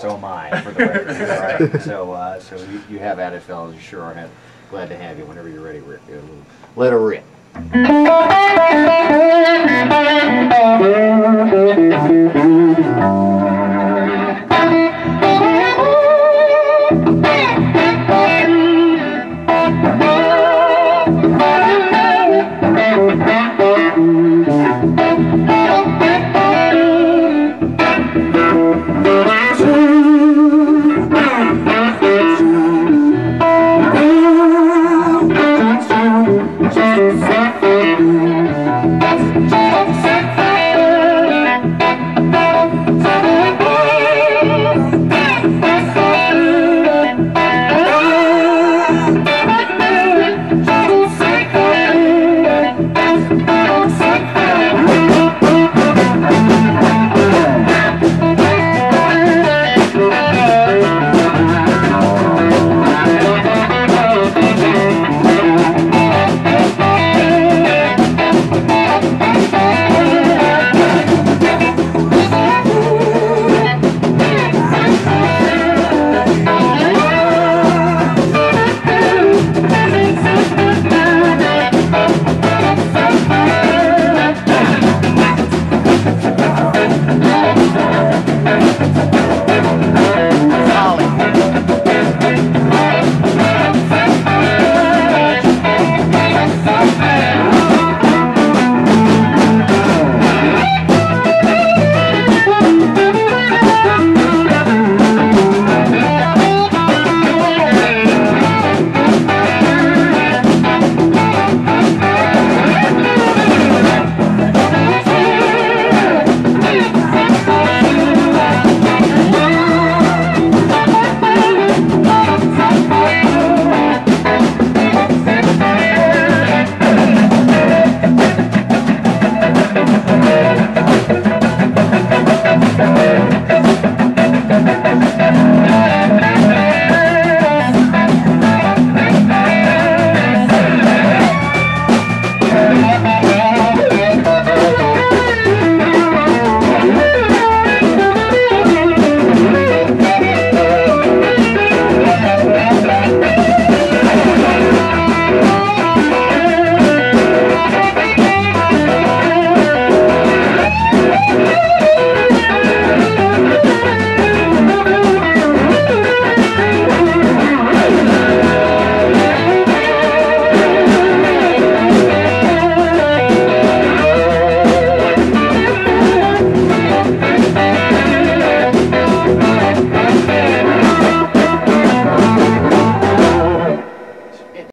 So am I, for the record. All right. So, so you have ATFL. You sure are. Glad to have you. Whenever you're ready, Rick, let her rip.